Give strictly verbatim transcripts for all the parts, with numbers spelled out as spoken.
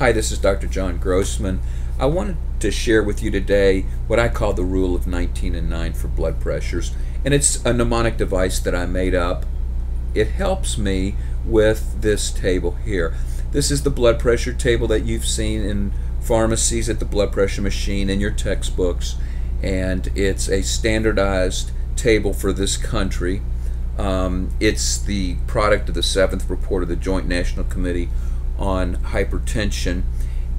Hi, this is Doctor John Grossman. I wanted to share with you today what I call the rule of nineteen and nine for blood pressures, and it's a mnemonic device that I made up. It helps me with this table here. This is the blood pressure table that you've seen in pharmacies, at the blood pressure machine, in your textbooks, and it's a standardized table for this country. Um, it's the product of the seventh report of the Joint National Committee on hypertension,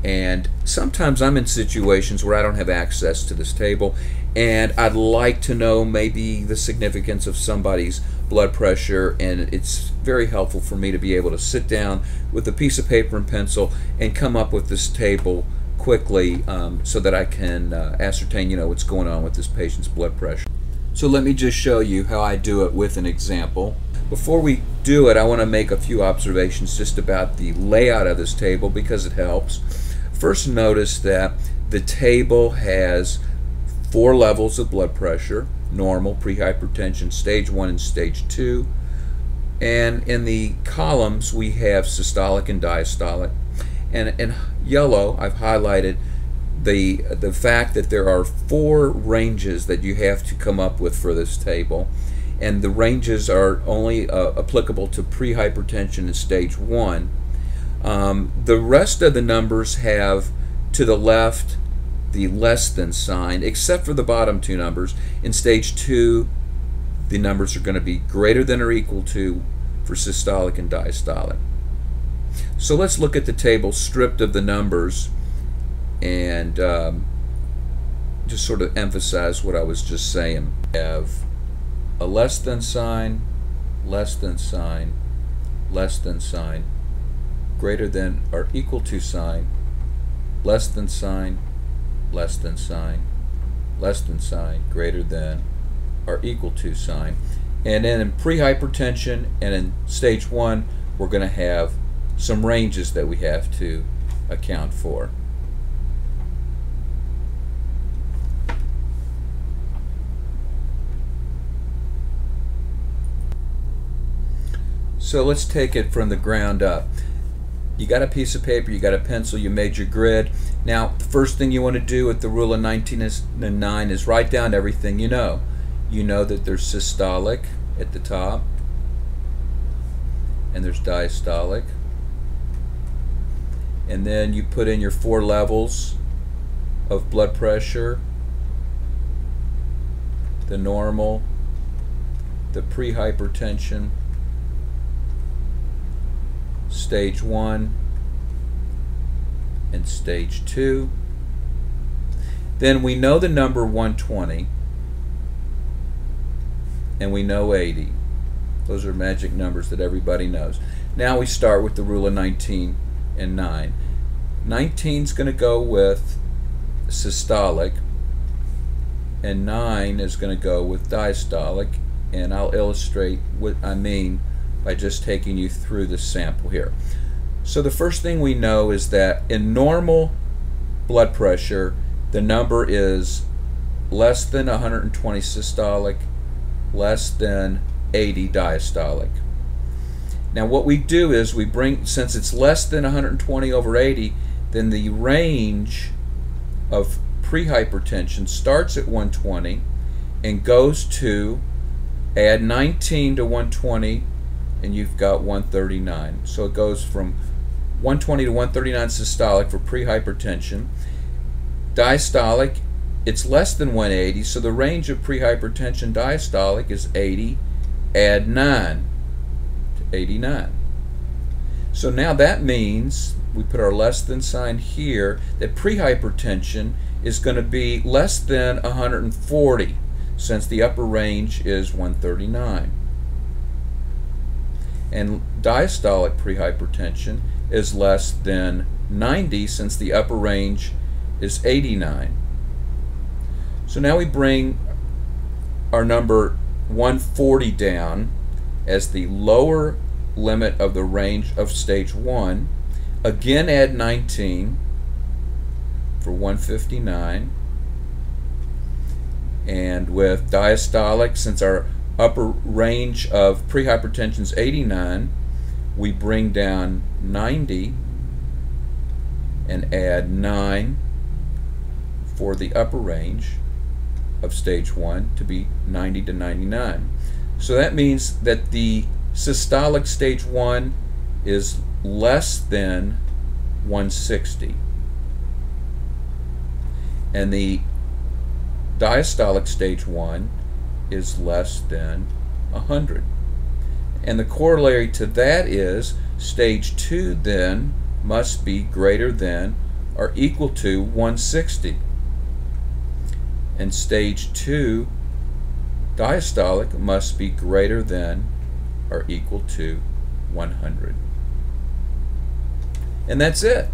and sometimes I'm in situations where I don't have access to this table and I'd like to know maybe the significance of somebody's blood pressure, and it's very helpful for me to be able to sit down with a piece of paper and pencil and come up with this table quickly um, so that I can uh, ascertain you know what's going on with this patient's blood pressure. So let me just show you how I do it with an example. Before we do it, I want to make a few observations just about the layout of this table because it helps. First, notice that the table has four levels of blood pressure: normal, prehypertension, stage one, and stage two. And in the columns, we have systolic and diastolic. And in yellow, I've highlighted the the fact that there are four ranges that you have to come up with for this table, and the ranges are only uh, applicable to prehypertension and stage one. Um, the rest of the numbers have to the left the less than sign, except for the bottom two numbers. In stage two, the numbers are going to be greater than or equal to for systolic and diastolic. So let's look at the table stripped of the numbers and um, just sort of emphasize what I was just saying. We have a less than sign, less than sign, less than sign, greater than or equal to sign, less than sign, less than sign, less than sign, greater than or equal to sign. And then in prehypertension and in stage one, we're going to have some ranges that we have to account for. So let's take it from the ground up. You got a piece of paper, you got a pencil, you made your grid. Now, the first thing you want to do with the rule of nineteen and nine is write down everything you know. You know that there's systolic at the top, and there's diastolic. And then you put in your four levels of blood pressure: the normal, the prehypertension, stage one, and stage two. Then we know the number one twenty, and we know eighty. Those are magic numbers that everybody knows. Now we start with the rule of nineteen and nine. nineteen is going to go with systolic, and nine is going to go with diastolic, and I'll illustrate what I mean by just taking you through this sample here. So the first thing we know is that in normal blood pressure, the number is less than one hundred twenty systolic, less than eighty diastolic. Now what we do is we bring, since it's less than one hundred twenty over eighty, then the range of prehypertension starts at one twenty and goes to, add nineteen to one twenty, and you've got one thirty-nine. So it goes from one twenty to one thirty-nine systolic for prehypertension. Diastolic, it's less than one eighty, so the range of prehypertension diastolic is eighty, add nine to eighty-nine. So now that means, we put our less than sign here, that prehypertension is going to be less than one forty, since the upper range is one thirty-nine. And diastolic prehypertension is less than ninety, since the upper range is eighty-nine. So now we bring our number one forty down as the lower limit of the range of stage one. Again, add nineteen for one fifty-nine. And with diastolic, since our upper range of prehypertension is eighty-nine, we bring down ninety and add nine for the upper range of stage one to be ninety to ninety-nine. So that means that the systolic stage one is less than one sixty, and the diastolic stage one is less than one hundred. And the corollary to that is stage two then must be greater than or equal to one sixty. And stage two diastolic must be greater than or equal to one hundred. And that's it.